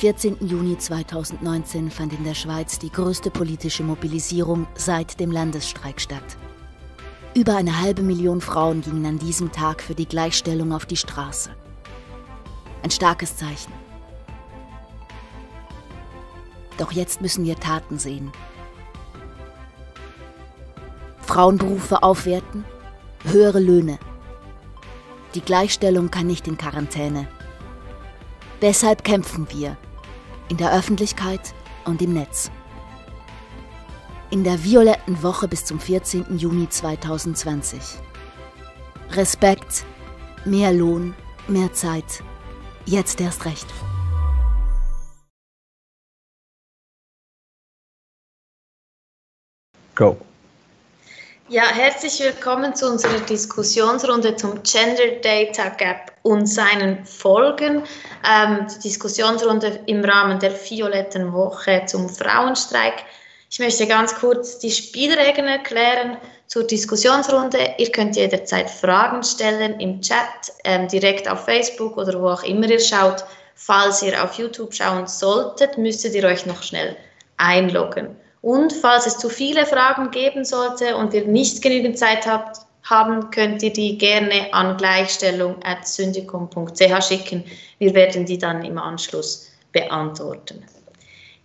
14. Juni 2019 fand in der Schweiz die größte politische Mobilisierung seit dem Landesstreik statt. Über 1,5 Million Frauen gingen an diesem Tag für die Gleichstellung auf die Straße. Ein starkes Zeichen. Doch jetzt müssen wir Taten sehen. Frauenberufe aufwerten, höhere Löhne. Die Gleichstellung kann nicht in Quarantäne. Deshalb kämpfen wir. In der Öffentlichkeit und im Netz. In der violetten Woche bis zum 14. Juni 2020. Respekt, mehr Lohn, mehr Zeit. Jetzt erst recht. Go. Ja, herzlich willkommen zu unserer Diskussionsrunde zum Gender Data Gap und seinen Folgen. Die Diskussionsrunde im Rahmen der violetten Woche zum Frauenstreik. Ich möchte ganz kurz die Spielregeln erklären zur Diskussionsrunde. Ihr könnt jederzeit Fragen stellen im Chat, direkt auf Facebook oder wo auch immer ihr schaut. Falls ihr auf YouTube schauen solltet, müsstet ihr euch noch schnell einloggen. Und falls es zu viele Fragen geben sollte und ihr nicht genügend Zeit haben, könnt ihr die gerne an gleichstellung@syndicom.ch schicken. Wir werden die dann im Anschluss beantworten.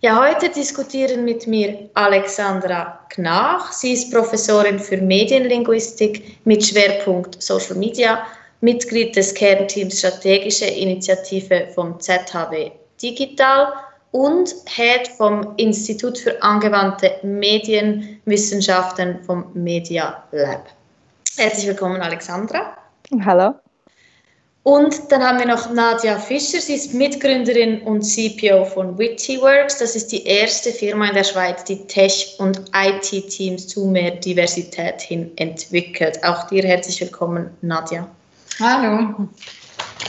Ja, heute diskutieren mit mir Alexandra Gnach. Sie ist Professorin für Medienlinguistik mit Schwerpunkt Social Media, Mitglied des Kernteams Strategische Initiative vom ZHW Digital und Head vom Institut für angewandte Medienwissenschaften vom Media Lab. Herzlich willkommen, Alexandra. Hallo. Und dann haben wir noch Nadja Fischer. Sie ist Mitgründerin und CPO von Witty Works. Das ist die erste Firma in der Schweiz, die Tech- und IT-Teams zu mehr Diversität hin entwickelt. Auch dir herzlich willkommen, Nadja. Hallo.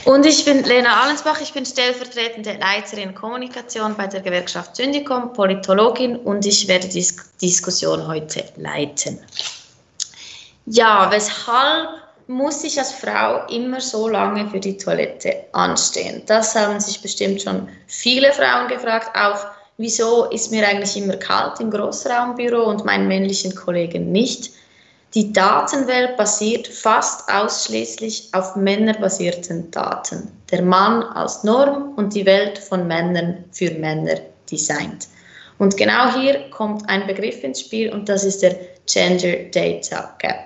Und ich bin Lena Allenspach, ich bin stellvertretende Leiterin Kommunikation bei der Gewerkschaft Syndicom, Politologin, und ich werde die Diskussion heute leiten. Ja, weshalb muss ich als Frau immer so lange für die Toilette anstehen? Das haben sich bestimmt schon viele Frauen gefragt. Auch, wieso ist mir eigentlich immer kalt im Großraumbüro und meinen männlichen Kollegen nicht? Die Datenwelt basiert fast ausschließlich auf männerbasierten Daten. Der Mann als Norm und die Welt von Männern für Männer designt. Und genau hier kommt ein Begriff ins Spiel, und das ist der Gender Data Gap.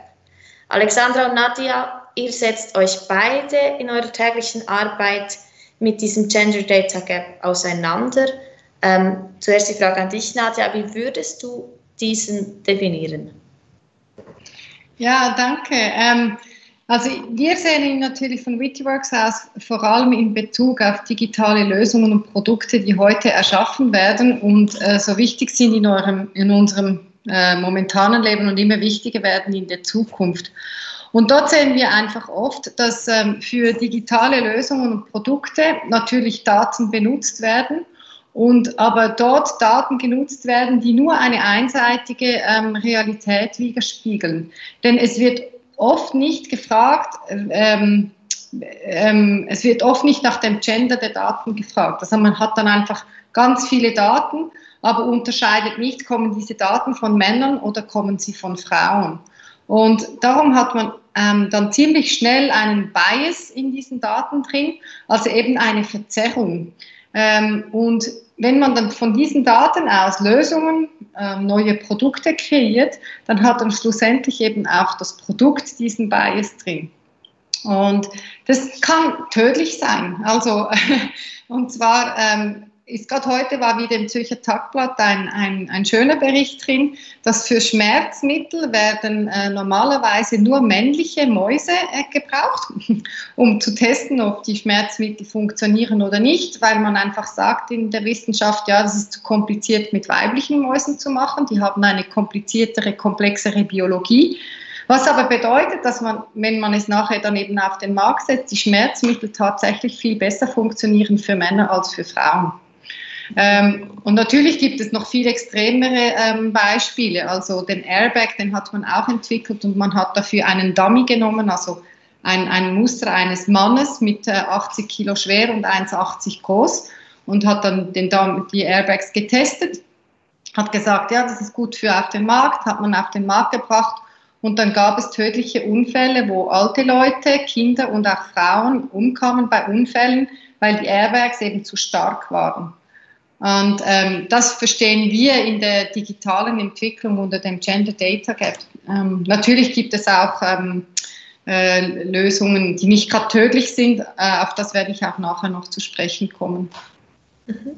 Alexandra und Nadja, ihr setzt euch beide in eurer täglichen Arbeit mit diesem Gender Data Gap auseinander. Zuerst die Frage an dich, Nadja, wie würdest du diesen definieren? Ja, danke. Also wir sehen ihn natürlich von Witty Works aus vor allem in Bezug auf digitale Lösungen und Produkte, die heute erschaffen werden und so wichtig sind in unserem momentanen Leben und immer wichtiger werden in der Zukunft. Und dort sehen wir einfach oft, dass für digitale Lösungen und Produkte natürlich Daten benutzt werden, und aber dort Daten genutzt werden, die nur eine einseitige Realität widerspiegeln. Denn es wird oft nicht gefragt, es wird oft nicht nach dem Gender der Daten gefragt. Also man hat dann einfach ganz viele Daten, aber unterscheidet nicht, kommen diese Daten von Männern oder kommen sie von Frauen. Und darum hat man dann ziemlich schnell einen Bias in diesen Daten drin, also eben eine Verzerrung. Und wenn man dann von diesen Daten aus Lösungen, neue Produkte kreiert, dann hat dann schlussendlich eben auch das Produkt diesen Bias drin. Und das kann tödlich sein. Also, und zwar gerade heute war wieder im Zürcher Tagblatt ein schöner Bericht drin, dass für Schmerzmittel werden normalerweise nur männliche Mäuse gebraucht, um zu testen, ob die Schmerzmittel funktionieren oder nicht, weil man einfach sagt in der Wissenschaft, ja, das ist zu kompliziert mit weiblichen Mäusen zu machen, die haben eine kompliziertere, komplexere Biologie. Was aber bedeutet, dass man, wenn man es nachher dann eben auf den Markt setzt, die Schmerzmittel tatsächlich viel besser funktionieren für Männer als für Frauen. Und natürlich gibt es noch viel extremere Beispiele, also den Airbag, den hat man auch entwickelt, und man hat dafür einen Dummy genommen, also ein Muster eines Mannes mit 80 Kilo schwer und 1,80 groß, und hat dann die Airbags getestet, hat gesagt, ja, das ist gut für auf den Markt, hat man auf den Markt gebracht und dann gab es tödliche Unfälle, wo alte Leute, Kinder und auch Frauen umkamen bei Unfällen, weil die Airbags eben zu stark waren. Und das verstehen wir in der digitalen Entwicklung unter dem Gender Data Gap. Natürlich gibt es auch Lösungen, die nicht gerade tödlich sind. Auf das werde ich auch nachher noch zu sprechen kommen. Mhm.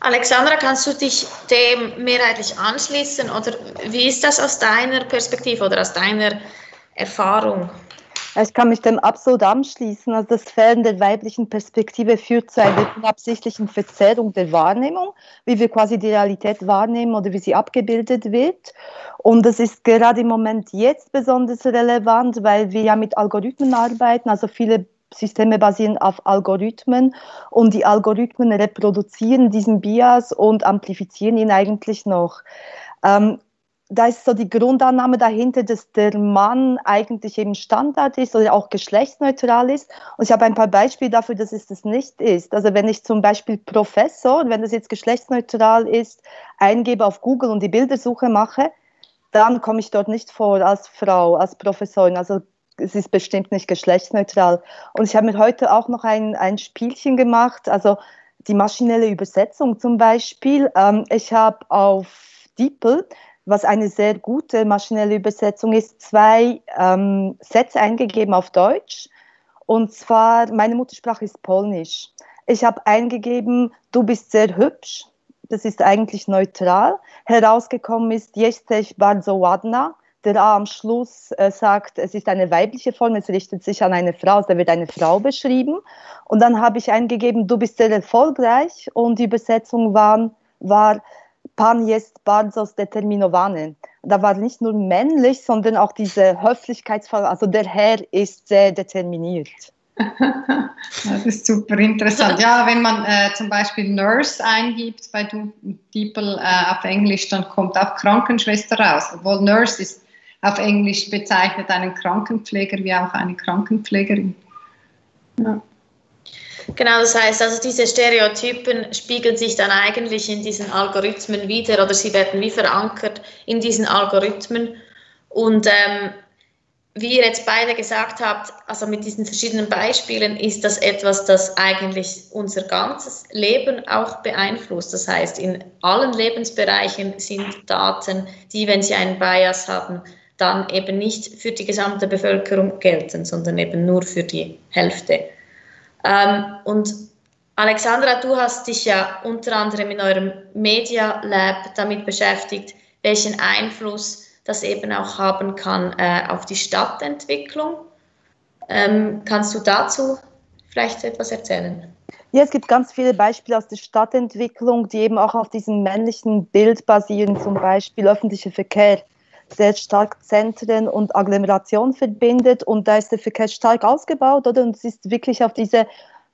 Alexandra, kannst du dich dem mehrheitlich anschließen? Oder wie ist das aus deiner Perspektive oder aus deiner Erfahrung? Ich kann mich dem absolut anschließen. Also das Fehlen der weiblichen Perspektive führt zu einer unabsichtlichen Verzerrung der Wahrnehmung, wie wir quasi die Realität wahrnehmen oder wie sie abgebildet wird. Und das ist gerade im Moment jetzt besonders relevant, weil wir ja mit Algorithmen arbeiten, also viele Systeme basieren auf Algorithmen und die Algorithmen reproduzieren diesen Bias und amplifizieren ihn eigentlich noch. Da ist so die Grundannahme dahinter, dass der Mann eigentlich eben Standard ist oder auch geschlechtsneutral ist. Und ich habe ein paar Beispiele dafür, dass es das nicht ist. Also wenn ich zum Beispiel Professor, wenn das jetzt geschlechtsneutral ist, eingebe auf Google und die Bildersuche mache, dann komme ich dort nicht vor als Frau, als Professorin. Also es ist bestimmt nicht geschlechtsneutral. Und ich habe mir heute auch noch ein Spielchen gemacht, also die maschinelle Übersetzung zum Beispiel. Ich habe auf DeepL, was eine sehr gute maschinelle Übersetzung ist, zwei Sätze eingegeben auf Deutsch. Und zwar, meine Muttersprache ist Polnisch. Ich habe eingegeben, du bist sehr hübsch. Das ist eigentlich neutral. Herausgekommen ist, jesteś bardzo ładna. Der A am Schluss sagt, es ist eine weibliche Form, es richtet sich an eine Frau, also da wird eine Frau beschrieben. Und dann habe ich eingegeben, du bist sehr erfolgreich. Und die Übersetzung war Pan jest bardzo zdeterminowany. Da war nicht nur männlich, sondern auch diese Höflichkeitsfrage, also der Herr ist sehr determiniert. Das ist super interessant. Ja, wenn man zum Beispiel Nurse eingibt bei DeepL auf Englisch, dann kommt auch Krankenschwester raus. Obwohl Nurse ist auf Englisch bezeichnet einen Krankenpfleger wie auch eine Krankenpflegerin. Ja. Genau, das heißt, also diese Stereotypen spiegeln sich dann eigentlich in diesen Algorithmen wieder oder sie werden wie verankert in diesen Algorithmen. Und wie ihr jetzt beide gesagt habt, also mit diesen verschiedenen Beispielen ist das etwas, das eigentlich unser ganzes Leben auch beeinflusst. Das heißt, in allen Lebensbereichen sind Daten, die, wenn sie einen Bias haben, dann eben nicht für die gesamte Bevölkerung gelten, sondern eben nur für die Hälfte. Und Alexandra, du hast dich ja unter anderem in eurem Media Lab damit beschäftigt, welchen Einfluss das eben auch haben kann auf die Stadtentwicklung. Kannst du dazu vielleicht etwas erzählen? Ja, es gibt ganz viele Beispiele aus der Stadtentwicklung, die eben auch auf diesem männlichen Bild basieren, zum Beispiel öffentlicher Verkehr, sehr stark Zentren und Agglomeration verbindet und da ist der Verkehr stark ausgebaut, oder? Und es ist wirklich auf diese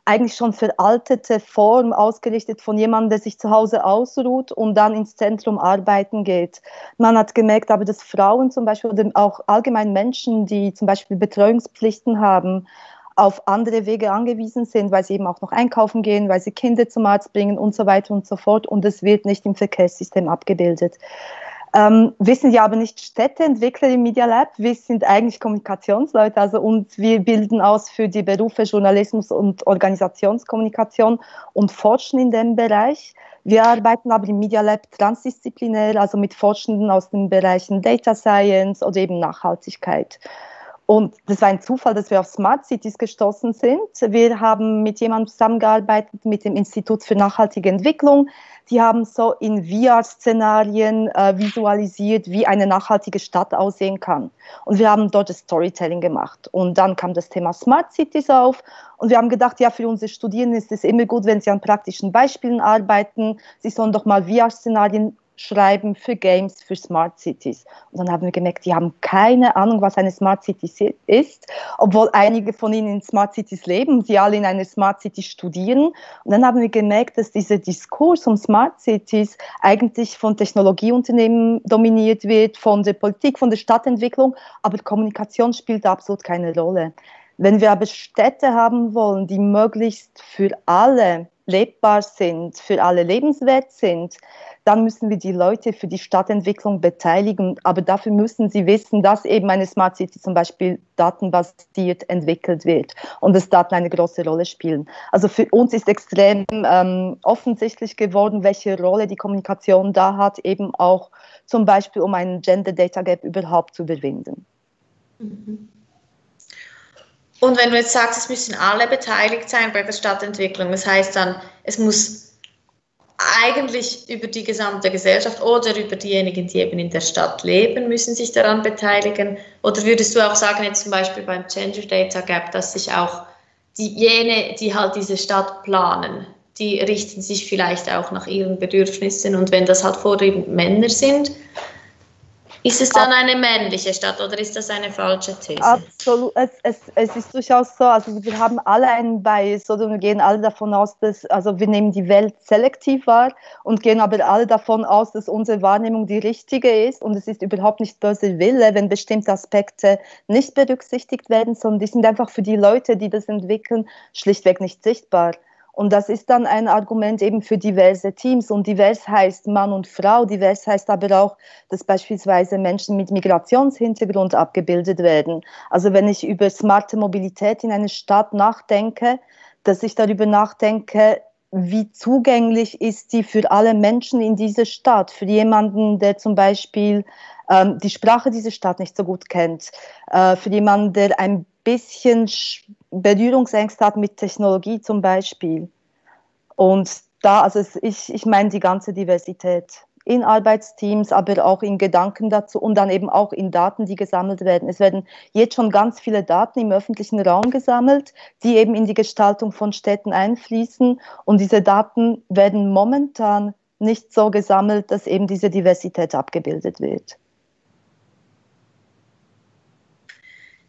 eigentlich schon veraltete Form ausgerichtet von jemandem, der sich zu Hause ausruht und dann ins Zentrum arbeiten geht. Man hat gemerkt, aber dass Frauen zum Beispiel oder auch allgemein Menschen, die zum Beispiel Betreuungspflichten haben, auf andere Wege angewiesen sind, weil sie eben auch noch einkaufen gehen, weil sie Kinder zum Arzt bringen und so weiter und so fort und es wird nicht im Verkehrssystem abgebildet. Wir sind ja aber nicht Städteentwickler im Media Lab, wir sind eigentlich Kommunikationsleute, also und wir bilden aus für die Berufe Journalismus und Organisationskommunikation und forschen in dem Bereich. Wir arbeiten aber im Media Lab transdisziplinär, also mit Forschenden aus den Bereichen Data Science oder eben Nachhaltigkeit. Und das war ein Zufall, dass wir auf Smart Cities gestoßen sind. Wir haben mit jemandem zusammengearbeitet, mit dem Institut für nachhaltige Entwicklung. Die haben so in VR-Szenarien visualisiert, wie eine nachhaltige Stadt aussehen kann. Und wir haben dort das Storytelling gemacht. Und dann kam das Thema Smart Cities auf. Und wir haben gedacht, ja, für unsere Studierenden ist es immer gut, wenn sie an praktischen Beispielen arbeiten. Sie sollen doch mal VR-Szenarien schreiben für Games, für Smart Cities. Und dann haben wir gemerkt, die haben keine Ahnung, was eine Smart City ist, obwohl einige von ihnen in Smart Cities leben, die alle in einer Smart City studieren. Und dann haben wir gemerkt, dass dieser Diskurs um Smart Cities eigentlich von Technologieunternehmen dominiert wird, von der Politik, von der Stadtentwicklung, aber Kommunikation spielt absolut keine Rolle. Wenn wir aber Städte haben wollen, die möglichst für alle lebbar sind, für alle lebenswert sind, dann müssen wir die Leute für die Stadtentwicklung beteiligen. Aber dafür müssen sie wissen, dass eben eine Smart City zum Beispiel datenbasiert entwickelt wird und dass Daten eine große Rolle spielen. Also für uns ist extrem offensichtlich geworden, welche Rolle die Kommunikation da hat, eben auch zum Beispiel, um einen Gender Data Gap überhaupt zu überwinden. Mhm. Und wenn du jetzt sagst, es müssen alle beteiligt sein bei der Stadtentwicklung, das heißt dann, es muss eigentlich über die gesamte Gesellschaft oder über diejenigen, die eben in der Stadt leben, müssen sich daran beteiligen. Oder würdest du auch sagen, jetzt zum Beispiel beim Gender Data Gap, dass sich auch diejenigen, die halt diese Stadt planen, die richten sich vielleicht auch nach ihren Bedürfnissen, und wenn das halt vorwiegend Männer sind, ist es dann eine männliche Stadt oder ist das eine falsche These? Absolut, es ist durchaus so, also wir haben alle einen Bias, oder wir gehen alle davon aus, dass, also wir nehmen die Welt selektiv wahr und gehen aber alle davon aus, dass unsere Wahrnehmung die richtige ist, und es ist überhaupt nicht böser Wille, wenn bestimmte Aspekte nicht berücksichtigt werden, sondern die sind einfach für die Leute, die das entwickeln, schlichtweg nicht sichtbar. Und das ist dann ein Argument eben für diverse Teams. Und divers heißt Mann und Frau, divers heißt aber auch, dass beispielsweise Menschen mit Migrationshintergrund abgebildet werden. Also wenn ich über smarte Mobilität in einer Stadt nachdenke, dass ich darüber nachdenke, wie zugänglich ist die für alle Menschen in dieser Stadt, für jemanden, der zum Beispiel die Sprache dieser Stadt nicht so gut kennt, für jemanden, der ein bisschen Berührungsängste hat mit Technologie zum Beispiel. Und da, also ich meine die ganze Diversität in Arbeitsteams, aber auch in Gedanken dazu und dann eben auch in Daten, die gesammelt werden. Es werden jetzt schon ganz viele Daten im öffentlichen Raum gesammelt, die eben in die Gestaltung von Städten einfließen, und diese Daten werden momentan nicht so gesammelt, dass eben diese Diversität abgebildet wird.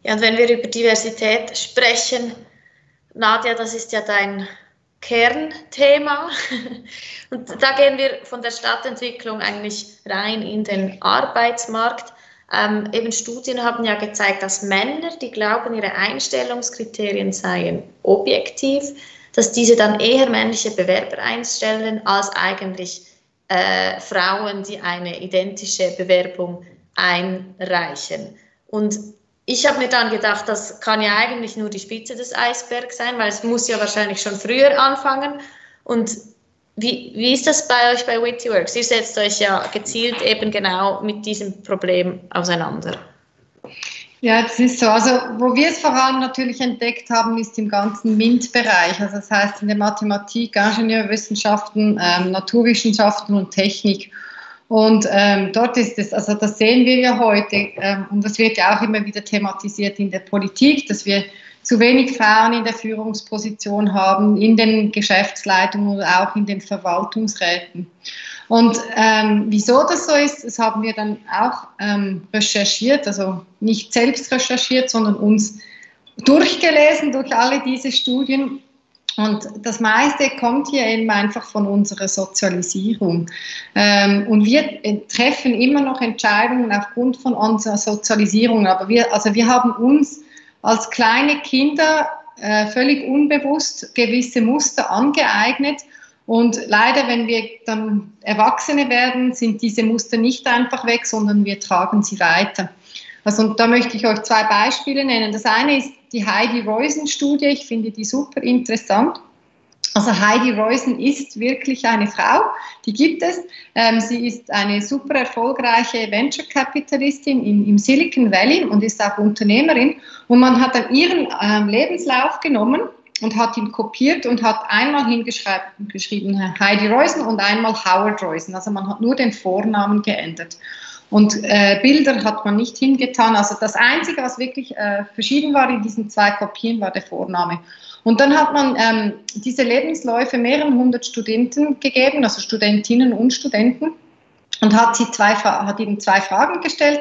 Ja, und wenn wir über Diversität sprechen, Nadja, das ist ja dein Kernthema. Und da gehen wir von der Stadtentwicklung eigentlich rein in den Arbeitsmarkt. Eben Studien haben ja gezeigt, dass Männer, die glauben, ihre Einstellungskriterien seien objektiv, dass diese dann eher männliche Bewerber einstellen als eigentlich Frauen, die eine identische Bewerbung einreichen. Und ich habe mir dann gedacht, das kann ja eigentlich nur die Spitze des Eisbergs sein, weil es muss ja wahrscheinlich schon früher anfangen. Und wie ist das bei euch bei Witty Works? Ihr setzt euch ja gezielt eben genau mit diesem Problem auseinander. Ja, das ist so. Also wo wir es vor allem natürlich entdeckt haben, ist im ganzen MINT-Bereich. Also das heißt in der Mathematik, Ingenieurwissenschaften, Naturwissenschaften und Technik. Und dort ist es, also das sehen wir ja heute, und das wird ja auch immer wieder thematisiert in der Politik, dass wir zu wenig Frauen in der Führungsposition haben, in den Geschäftsleitungen oder auch in den Verwaltungsräten. Und wieso das so ist, das haben wir dann auch recherchiert, also nicht selbst recherchiert, sondern uns durchgelesen durch alle diese Studien. Und das meiste kommt hier eben einfach von unserer Sozialisierung. Und wir treffen immer noch Entscheidungen aufgrund von unserer Sozialisierung. Aber wir haben uns als kleine Kinder völlig unbewusst gewisse Muster angeeignet. Und leider, wenn wir dann Erwachsene werden, sind diese Muster nicht einfach weg, sondern wir tragen sie weiter. Also, und da möchte ich euch zwei Beispiele nennen. Das eine ist die Heidi Roizen-Studie. Ich finde die super interessant. Also Heidi Roizen ist wirklich eine Frau, die gibt es. Sie ist eine super erfolgreiche Venture-Kapitalistin im Silicon Valley und ist auch Unternehmerin. Und man hat dann ihren Lebenslauf genommen und hat ihn kopiert und hat einmal hingeschrieben Heidi Roizen und einmal Howard Roizen. Also man hat nur den Vornamen geändert. Und Bilder hat man nicht hingetan. Also das Einzige, was wirklich verschieden war in diesen zwei Kopien, war der Vorname. Und dann hat man diese Lebensläufe mehreren hundert Studenten gegeben, also Studentinnen und Studenten, und hat ihnen zwei Fragen gestellt.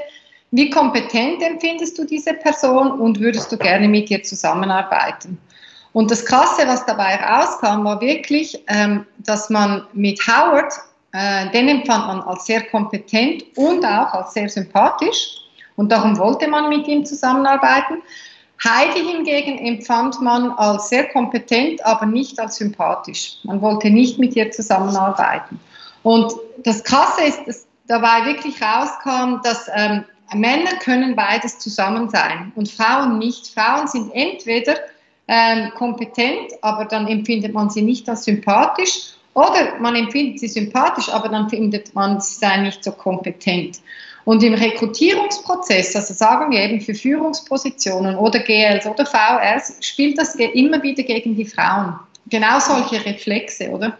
Wie kompetent empfindest du diese Person und würdest du gerne mit ihr zusammenarbeiten? Und das Krasse, was dabei rauskam, war wirklich, dass man mit Howard, den empfand man als sehr kompetent und auch als sehr sympathisch, und darum wollte man mit ihm zusammenarbeiten. Heidi hingegen empfand man als sehr kompetent, aber nicht als sympathisch. Man wollte nicht mit ihr zusammenarbeiten. Und das Krasse ist, dass dabei wirklich rauskam, dass Männer können beides zusammen sein und Frauen nicht. Frauen sind entweder kompetent, aber dann empfindet man sie nicht als sympathisch, oder man empfindet sie sympathisch, aber dann findet man, sie sei nicht so kompetent. Und im Rekrutierungsprozess, also sagen wir eben für Führungspositionen oder GLs oder VRs, spielt das immer wieder gegen die Frauen. Genau solche Reflexe, oder?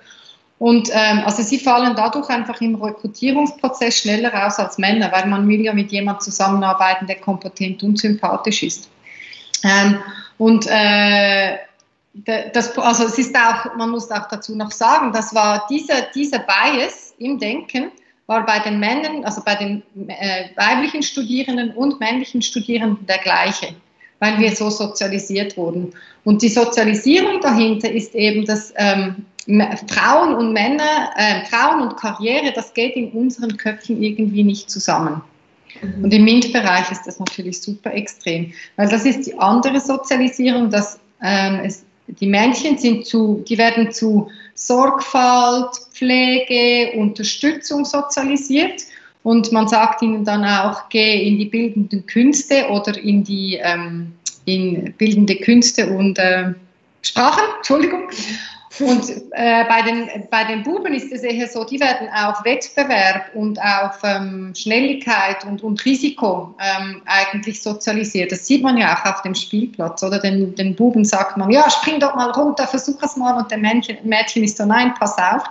Und also sie fallen dadurch einfach im Rekrutierungsprozess schneller raus als Männer, weil man will ja mit jemandem zusammenarbeiten, der kompetent und sympathisch ist. Also es ist auch, man muss auch dazu noch sagen, das war dieser Bias im Denken war bei den Männern, also bei den weiblichen Studierenden und männlichen Studierenden der gleiche, weil wir so sozialisiert wurden. Und die Sozialisierung dahinter ist eben, dass Frauen und Männer, Frauen und Karriere, das geht in unseren Köpfen irgendwie nicht zusammen. Und im MINT-Bereich ist das natürlich super extrem, weil das ist die andere Sozialisierung, dass die Männchen werden zu Sorgfalt, Pflege, Unterstützung sozialisiert und man sagt ihnen dann auch, geh in die bildenden Künste oder in die in bildende Künste und Sprachen, Entschuldigung. Und bei den Buben ist es eher so, die werden auf Wettbewerb und auf Schnelligkeit und Risiko eigentlich sozialisiert. Das sieht man ja auch auf dem Spielplatz, oder? Den Buben sagt man, ja, spring doch mal runter, versuch es mal, und dem Mädchen ist so, nein, pass auf.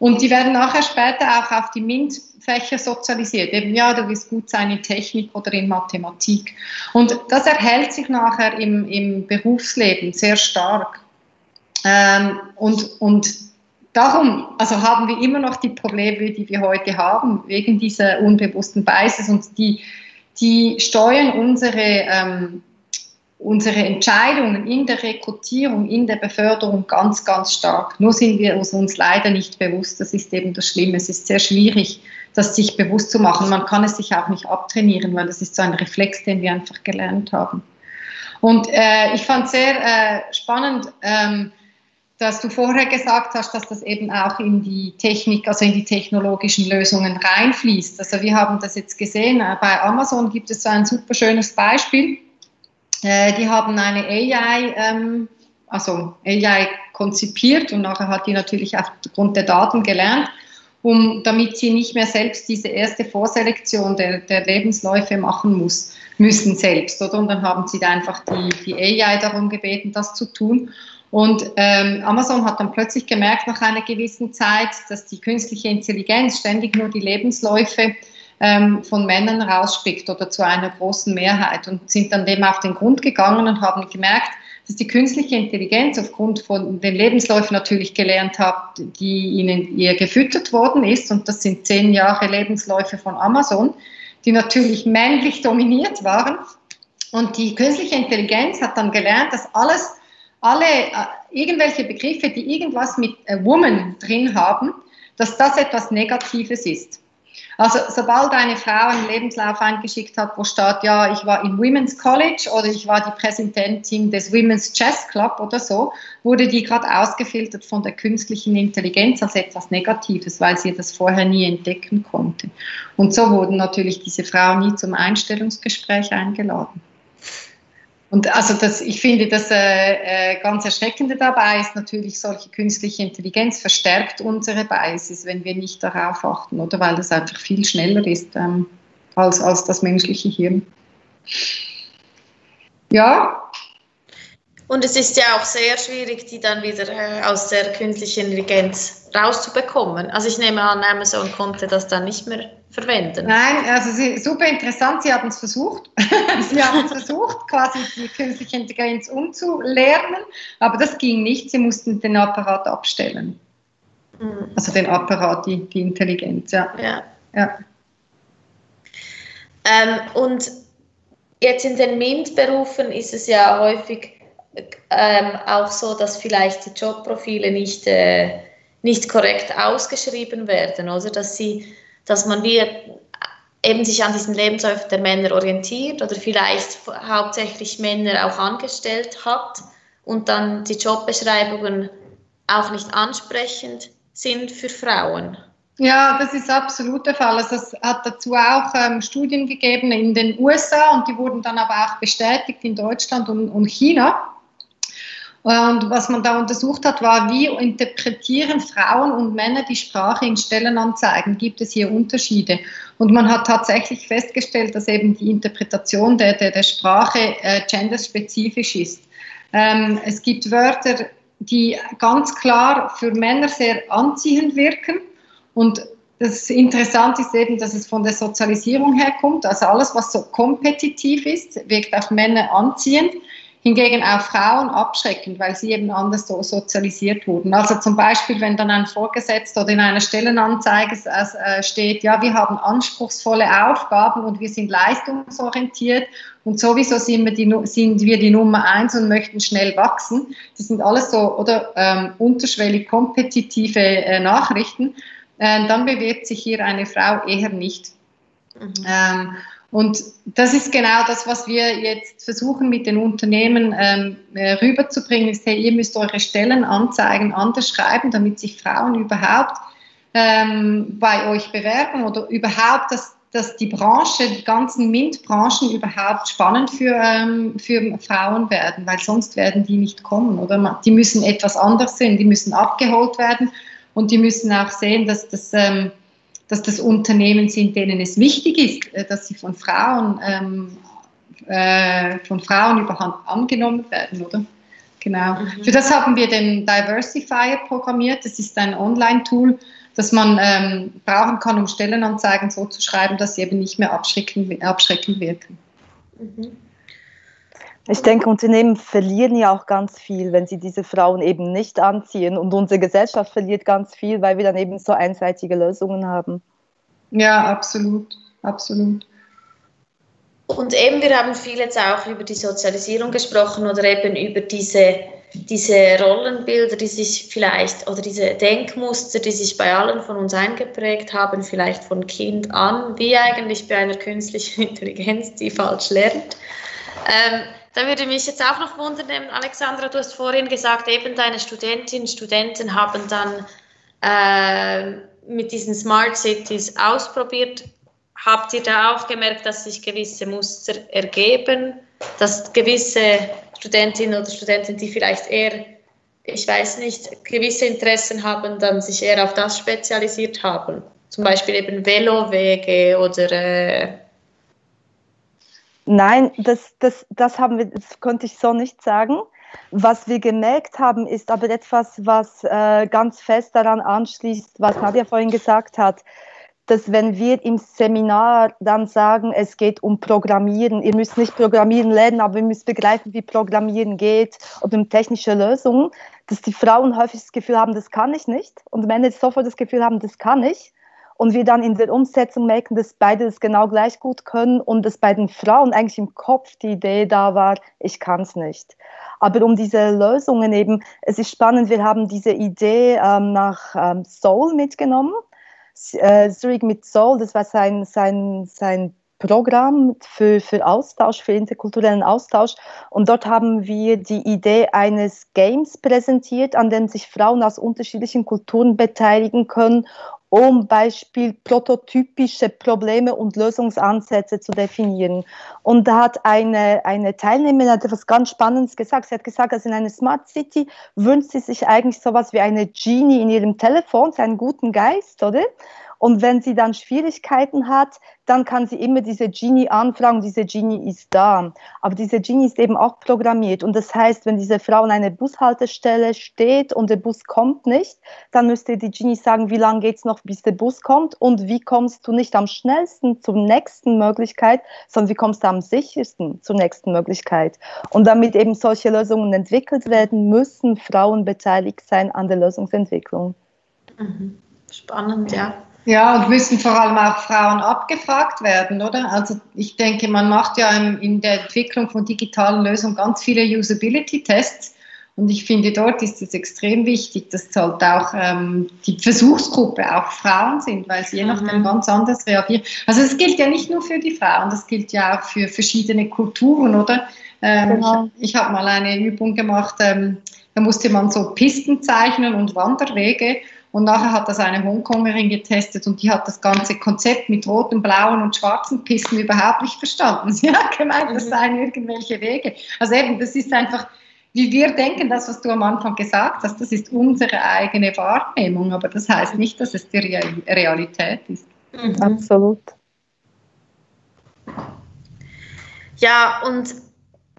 Und die werden nachher später auch auf die MINT-Fächer sozialisiert. Eben, ja, du willst gut sein in Technik oder in Mathematik. Und das erhält sich nachher im Berufsleben sehr stark. Und darum also haben wir immer noch die Probleme, die wir heute haben, wegen dieser unbewussten Biases, und die steuern unsere Entscheidungen in der Rekrutierung, in der Beförderung ganz, ganz stark. Nur sind wir uns leider nicht bewusst, das ist eben das Schlimme. Es ist sehr schwierig, das sich bewusst zu machen. Man kann es sich auch nicht abtrainieren, weil das ist so ein Reflex, den wir einfach gelernt haben. Und ich fand es sehr spannend, dass du vorher gesagt hast, dass das eben auch in die Technik, also in die technologischen Lösungen reinfließt. Also wir haben das jetzt gesehen, bei Amazon gibt es so ein super schönes Beispiel. Die haben eine AI konzipiert und nachher hat die natürlich aufgrund der Daten gelernt, damit sie nicht mehr selbst diese erste Vorselektion der Lebensläufe machen müssen selbst. Oder? Und dann haben sie da einfach die AI darum gebeten, das zu tun. Und Amazon hat dann plötzlich gemerkt, nach einer gewissen Zeit, dass die künstliche Intelligenz ständig nur die Lebensläufe von Männern rausspickt oder zu einer großen Mehrheit, und sind dann dem auf den Grund gegangen und haben gemerkt, dass die künstliche Intelligenz aufgrund von den Lebensläufen natürlich gelernt hat, die ihr gefüttert worden ist, und das sind 10 Jahre Lebensläufe von Amazon, die natürlich männlich dominiert waren, und die künstliche Intelligenz hat dann gelernt, dass alle irgendwelche Begriffe, die irgendwas mit Woman drin haben, dass das etwas Negatives ist. Also sobald eine Frau einen Lebenslauf eingeschickt hat, wo steht, ja, ich war im Women's College oder ich war die Präsidentin des Women's Chess Club oder so, wurde die gerade ausgefiltert von der künstlichen Intelligenz als etwas Negatives, weil sie das vorher nie entdecken konnte. Und so wurden natürlich diese Frauen nie zum Einstellungsgespräch eingeladen. Und also ich finde, das ganz Erschreckende dabei ist natürlich, solche künstliche Intelligenz verstärkt unsere Biases, wenn wir nicht darauf achten, oder? Weil das einfach viel schneller ist als das menschliche Hirn. Ja. Und es ist ja auch sehr schwierig, die dann wieder aus der künstlichen Intelligenz rauszubekommen. Also ich nehme an, Amazon konnte das dann nicht mehr verwenden. Nein, also super interessant, sie haben es versucht. Sie haben es versucht, quasi die künstliche Intelligenz umzulernen, aber das ging nicht, sie mussten den Apparat abstellen. Mhm. Also den Apparat, die Intelligenz, ja. Ja. Ja. Und jetzt in den MINT-Berufen ist es ja häufig auch so, dass vielleicht die Jobprofile nicht korrekt ausgeschrieben werden, oder dass man wie eben sich an diesen Lebensläufen der Männer orientiert oder vielleicht hauptsächlich Männer auch angestellt hat und dann die Jobbeschreibungen auch nicht ansprechend sind für Frauen. Ja, das ist absolut der Fall. Also es hat dazu auch Studien gegeben in den USA und die wurden dann aber auch bestätigt in Deutschland und China. Und was man da untersucht hat, war, wie interpretieren Frauen und Männer die Sprache in Stellenanzeigen? Gibt es hier Unterschiede? Und man hat tatsächlich festgestellt, dass eben die Interpretation der Sprache genderspezifisch ist. Es gibt Wörter, die ganz klar für Männer sehr anziehend wirken. Und das Interessante ist eben, dass es von der Sozialisierung herkommt. Also alles, was so kompetitiv ist, wirkt auf Männer anziehend. Hingegen auch Frauen abschreckend, weil sie eben anders so sozialisiert wurden. Also zum Beispiel, wenn dann ein Vorgesetzter oder in einer Stellenanzeige steht, ja, wir haben anspruchsvolle Aufgaben und wir sind leistungsorientiert und sowieso sind wir die Nummer 1 und möchten schnell wachsen. Das sind alles so unterschwellig kompetitive Nachrichten. Dann bewirbt sich hier eine Frau eher nicht. Und das ist genau das, was wir jetzt versuchen mit den Unternehmen rüberzubringen, ist, hey, ihr müsst eure Stellenanzeigen anders schreiben, damit sich Frauen überhaupt bei euch bewerben oder überhaupt, dass die Branche, die ganzen MINT-Branchen überhaupt spannend für Frauen werden, weil sonst werden die nicht kommen, oder? Die müssen etwas anders sein, die müssen abgeholt werden und die müssen auch sehen, dass das Unternehmen sind, denen es wichtig ist, dass sie von Frauen überhaupt angenommen werden, oder? Genau. Mhm. Für das haben wir den Diversifier programmiert. Das ist ein Online-Tool, das man brauchen kann, um Stellenanzeigen so zu schreiben, dass sie eben nicht mehr abschreckend wirken. Mhm. Ich denke, Unternehmen verlieren ja auch ganz viel, wenn sie diese Frauen eben nicht anziehen. Und unsere Gesellschaft verliert ganz viel, weil wir dann eben so einseitige Lösungen haben. Ja, absolut, absolut. Und eben, wir haben viel jetzt auch über die Sozialisierung gesprochen oder eben über diese Rollenbilder, die sich vielleicht, oder diese Denkmuster, die sich bei allen von uns eingeprägt haben, vielleicht von Kind an, wie eigentlich bei einer künstlichen Intelligenz, die falsch lernt. Da würde mich jetzt auch noch wundern, Alexandra, du hast vorhin gesagt, eben deine Studentinnen und Studenten haben dann mit diesen Smart Cities ausprobiert. Habt ihr da auch gemerkt, dass sich gewisse Muster ergeben, dass gewisse Studentinnen, die vielleicht eher, ich weiß nicht, gewisse Interessen haben, dann sich eher auf das spezialisiert haben? Zum Beispiel eben Velowege oder... Nein, das haben wir, das könnte ich so nicht sagen. Was wir gemerkt haben, ist aber etwas, was ganz fest daran anschließt, was Nadja vorhin gesagt hat, dass wenn wir im Seminar dann sagen, es geht um Programmieren, ihr müsst nicht Programmieren lernen, aber ihr müsst begreifen, wie Programmieren geht oder um technische Lösungen, dass die Frauen häufig das Gefühl haben, das kann ich nicht, und Männer sofort das Gefühl haben, das kann ich. Und wir dann in der Umsetzung merken, dass beide das genau gleich gut können und dass bei den Frauen eigentlich im Kopf die Idee da war, ich kann es nicht. Aber um diese Lösungen eben, es ist spannend, wir haben diese Idee nach Soul mitgenommen. Zürich mit Soul, das war sein Programm für Austausch, für interkulturellen Austausch. Und dort haben wir die Idee eines Games präsentiert, an dem sich Frauen aus unterschiedlichen Kulturen beteiligen können, um Beispiel prototypische Probleme und Lösungsansätze zu definieren. Und da hat eine Teilnehmerin etwas ganz Spannendes gesagt. Sie hat gesagt, dass in einer Smart City wünscht sie sich eigentlich sowas wie eine Genie in ihrem Telefon, einen guten Geist, oder? Und wenn sie dann Schwierigkeiten hat, dann kann sie immer diese Genie anfragen, diese Genie ist da. Aber diese Genie ist eben auch programmiert. Und das heißt, wenn diese Frau an einer Bushaltestelle steht und der Bus kommt nicht, dann müsste die Genie sagen, wie lange geht es noch, bis der Bus kommt und wie kommst du nicht am schnellsten zur nächsten Möglichkeit, sondern wie kommst du am sichersten zur nächsten Möglichkeit. Und damit eben solche Lösungen entwickelt werden, müssen Frauen beteiligt sein an der Lösungsentwicklung. Spannend, ja. Ja, und müssen vor allem auch Frauen abgefragt werden, oder? Also ich denke, man macht ja in der Entwicklung von digitalen Lösungen ganz viele Usability-Tests Und ich finde, dort ist es extrem wichtig, dass halt auch die Versuchsgruppe auch Frauen sind, weil sie je nachdem ganz anders reagieren. Also es gilt ja nicht nur für die Frauen, das gilt ja auch für verschiedene Kulturen, oder? Ich habe mal eine Übung gemacht, da musste man so Pisten zeichnen und Wanderwege. Und nachher hat das eine Hongkongerin getestet und die hat das ganze Konzept mit roten, blauen und schwarzen Pisten überhaupt nicht verstanden. Sie hat gemeint, das seien irgendwelche Wege. Also eben, das ist einfach, wie wir denken, das, was du am Anfang gesagt hast, das ist unsere eigene Wahrnehmung, aber das heißt nicht, dass es die Realität ist. Mhm. Absolut. Ja, und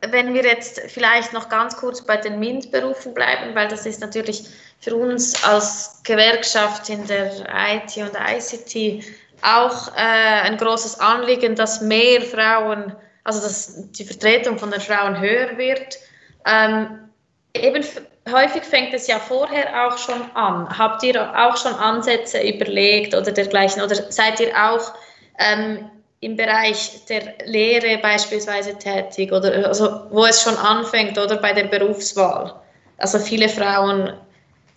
wenn wir jetzt vielleicht noch ganz kurz bei den MINT-Berufen bleiben, weil das ist natürlich für uns als Gewerkschaft in der IT und ICT auch ein großes Anliegen, dass mehr Frauen, also dass die Vertretung von den Frauen höher wird. Eben häufig fängt es ja vorher auch schon an. Habt ihr auch schon Ansätze überlegt oder dergleichen? Oder seid ihr auch im Bereich der Lehre beispielsweise tätig oder also wo es schon anfängt oder bei der Berufswahl? Also viele Frauen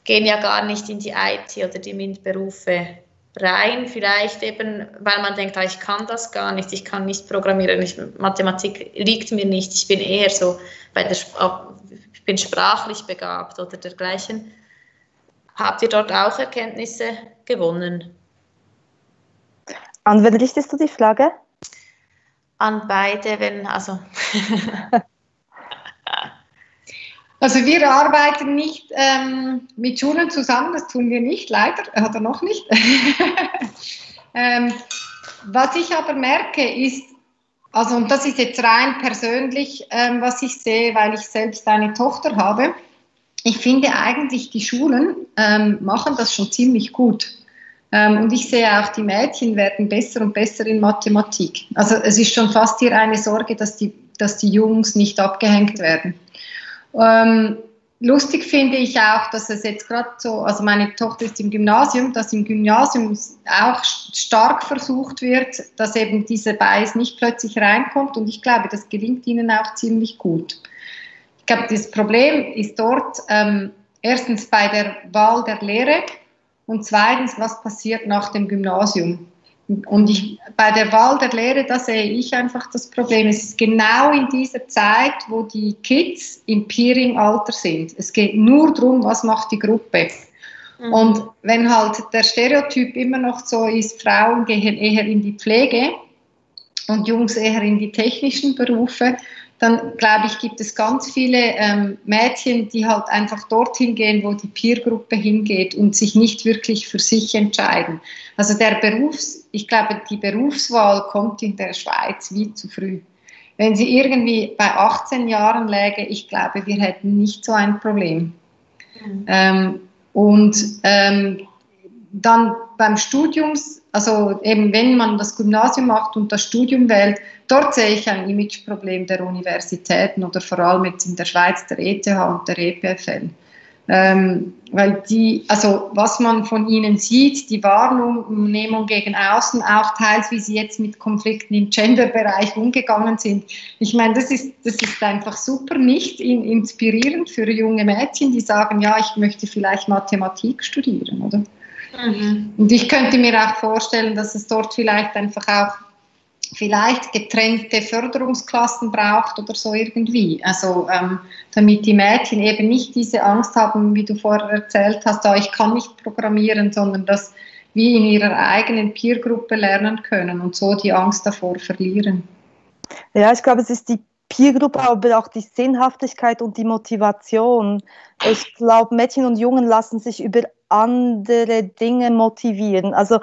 gehen ja gar nicht in die IT oder die MINT-Berufe rein, vielleicht eben, weil man denkt, ich kann das gar nicht, ich kann nicht programmieren, Mathematik liegt mir nicht, ich bin eher so, ich bin sprachlich begabt oder dergleichen. Habt ihr dort auch Erkenntnisse gewonnen? An wen richtest du die Frage? An beide, wenn, also... Also wir arbeiten nicht mit Schulen zusammen, das tun wir nicht, leider, oder noch nicht. Was ich aber merke ist, also und das ist jetzt rein persönlich, was ich sehe, weil ich selbst eine Tochter habe, ich finde eigentlich, die Schulen machen das schon ziemlich gut. Und ich sehe auch, die Mädchen werden besser und besser in Mathematik. Also es ist schon fast hier eine Sorge, dass die Jungs nicht abgehängt werden. Lustig finde ich auch, dass es jetzt gerade so, also meine Tochter ist im Gymnasium, dass im Gymnasium auch stark versucht wird, dass eben dieser Bias nicht plötzlich reinkommt und ich glaube, das gelingt ihnen auch ziemlich gut. Ich glaube, das Problem ist dort erstens bei der Wahl der Lehre und zweitens, was passiert nach dem Gymnasium. Und bei der Wahl der Lehre, da sehe ich einfach das Problem. Es ist genau in dieser Zeit, wo die Kids im Peering-Alter sind. Es geht nur darum, was macht die Gruppe. Mhm. Und wenn halt der Stereotyp immer noch so ist, Frauen gehen eher in die Pflege und Jungs eher in die technischen Berufe, dann glaube ich, gibt es ganz viele Mädchen, die halt einfach dorthin gehen, wo die Peergruppe hingeht und sich nicht wirklich für sich entscheiden. Also ich glaube, die Berufswahl kommt in der Schweiz wie zu früh. Wenn sie irgendwie bei 18 Jahren läge, ich glaube, wir hätten nicht so ein Problem. Mhm. Dann beim Studium, also eben wenn man das Gymnasium macht und das Studium wählt, dort sehe ich ein Imageproblem der Universitäten oder vor allem jetzt in der Schweiz der ETH und der EPFL. Weil also was man von ihnen sieht, die Wahrnehmung gegen außen, auch teils wie sie jetzt mit Konflikten im Gender-Bereich umgegangen sind. Ich meine, das ist einfach super nicht inspirierend für junge Mädchen, die sagen, ja, ich möchte vielleicht Mathematik studieren, oder? Mhm. Und ich könnte mir auch vorstellen, dass es dort vielleicht einfach auch getrennte Förderungsklassen braucht oder so irgendwie. Also damit die Mädchen eben nicht diese Angst haben, wie du vorher erzählt hast, ich kann nicht programmieren, sondern dass wir in ihrer eigenen Peergruppe lernen können und so die Angst davor verlieren. Ja, ich glaube, es ist die Peergruppe, aber auch die Sinnhaftigkeit und die Motivation. Ich glaube, Mädchen und Jungen lassen sich über andere Dinge motivieren. Also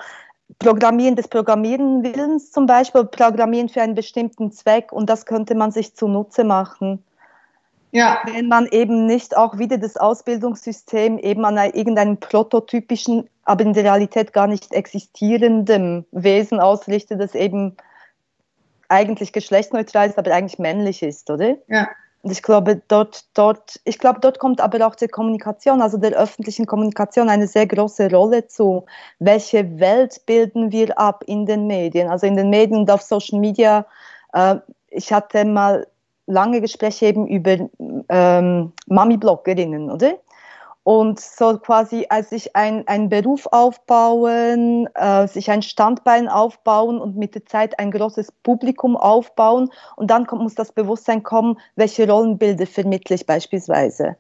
Programmieren des Programmierens zum Beispiel, Programmieren für einen bestimmten Zweck und das könnte man sich zunutze machen. Ja. Wenn man eben nicht auch wieder das Ausbildungssystem eben an irgendeinem prototypischen, aber in der Realität gar nicht existierendem Wesen ausrichtet, das eben eigentlich geschlechtsneutral ist, aber eigentlich männlich ist, oder? Ja. Und ich glaube, dort kommt aber auch der Kommunikation, also der öffentlichen Kommunikation, eine sehr große Rolle zu. Welche Welt bilden wir ab in den Medien? Also in den Medien und auf Social Media. Ich hatte mal lange Gespräche eben über Mami-Bloggerinnen, oder? Und so quasi als sich einen Beruf aufbauen, sich ein Standbein aufbauen und mit der Zeit ein großes Publikum aufbauen. Und dann muss das Bewusstsein kommen, welche Rollenbilder vermittle ich beispielsweise.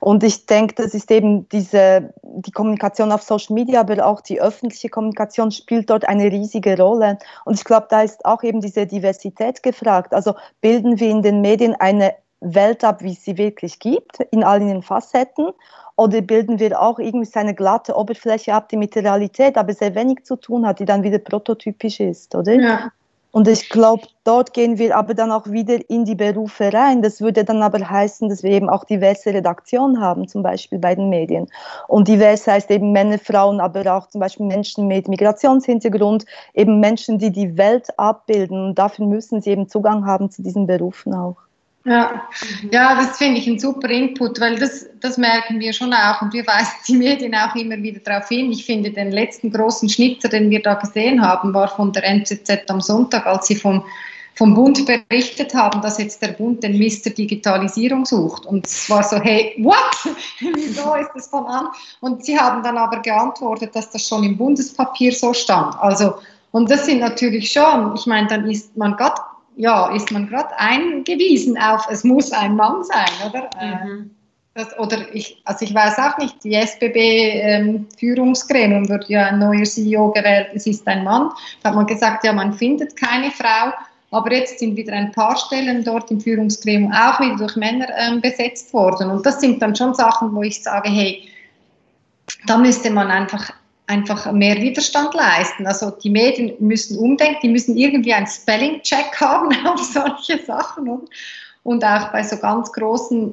Und ich denke, das ist eben die Kommunikation auf Social Media, aber auch die öffentliche Kommunikation spielt dort eine riesige Rolle. Und ich glaube, da ist auch eben diese Diversität gefragt. Also bilden wir in den Medien eine Welt ab, wie es sie wirklich gibt, in all ihren Facetten, oder bilden wir auch irgendwie eine glatte Oberfläche ab, die mit der Realität aber sehr wenig zu tun hat, die dann wieder prototypisch ist, oder? Ja. Und ich glaube, dort gehen wir aber dann auch wieder in die Berufe rein. Das würde dann aber heißen, dass wir eben auch diverse Redaktionen haben, zum Beispiel bei den Medien. Und divers heißt eben Männer, Frauen, aber auch zum Beispiel Menschen mit Migrationshintergrund, eben Menschen, die die Welt abbilden. Und dafür müssen sie eben Zugang haben zu diesen Berufen auch. Ja, das finde ich ein super Input, weil das merken wir schon auch und wir weisen die Medien auch immer wieder darauf hin. Ich finde, den letzten großen Schnitzer, den wir da gesehen haben, war von der NZZ am Sonntag, als sie vom Bund berichtet haben, dass jetzt der Bund den Mister Digitalisierung sucht. Und es war so, hey, what? Wieso ist das von an? Und sie haben dann aber geantwortet, dass das schon im Bundespapier so stand. Also, und das sind natürlich schon, ich meine, dann ist man gerade eingewiesen auf, es muss ein Mann sein, oder? Mhm. Ich weiß auch nicht, die SBB-Führungsgremium wird ja ein neuer CEO gewählt, es ist ein Mann. Da hat man gesagt, ja, man findet keine Frau, aber jetzt sind wieder ein paar Stellen dort im Führungsgremium auch wieder durch Männer besetzt worden. Und das sind dann schon Sachen, wo ich sage, hey, da müsste man einfach mehr Widerstand leisten. Also die Medien müssen umdenken, die müssen irgendwie einen Spelling-Check haben auf solche Sachen. Oder? Und auch bei so ganz großen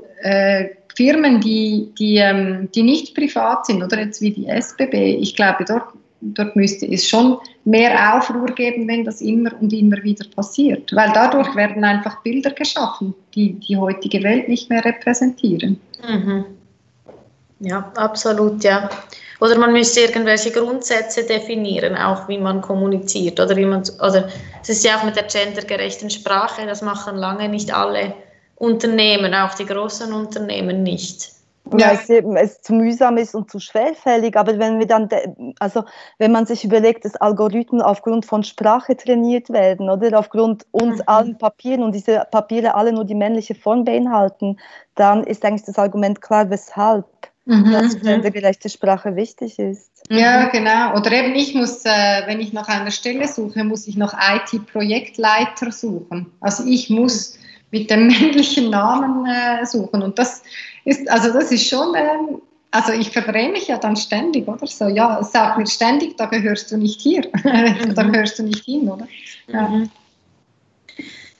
Firmen, die nicht privat sind, oder jetzt wie die SBB, ich glaube, dort müsste es schon mehr Aufruhr geben, wenn das immer und immer wieder passiert. Weil dadurch werden einfach Bilder geschaffen, die die heutige Welt nicht mehr repräsentieren. Mhm. Ja, absolut, ja. Oder man müsste irgendwelche Grundsätze definieren, auch wie man kommuniziert. Oder es ist ja auch mit der gendergerechten Sprache, das machen lange nicht alle Unternehmen, auch die großen Unternehmen nicht. Ja, es zu mühsam ist und zu schwerfällig, aber wenn man sich überlegt, dass Algorithmen aufgrund von Sprache trainiert werden, oder aufgrund uns allen Papieren und diese Papiere alle nur die männliche Form beinhalten, dann ist eigentlich das Argument klar, weshalb. Dass gendergerechte Sprache wichtig ist. Ja, genau. Oder eben, ich muss, wenn ich nach einer Stelle suche, muss ich noch IT-Projektleiter suchen. Also ich muss mit dem männlichen Namen suchen. Und das ist schon, also ich verdrehe mich ja dann ständig, oder? So, ja, sag mir ständig, da gehörst du nicht hier, da gehörst du nicht hin, oder? Ja.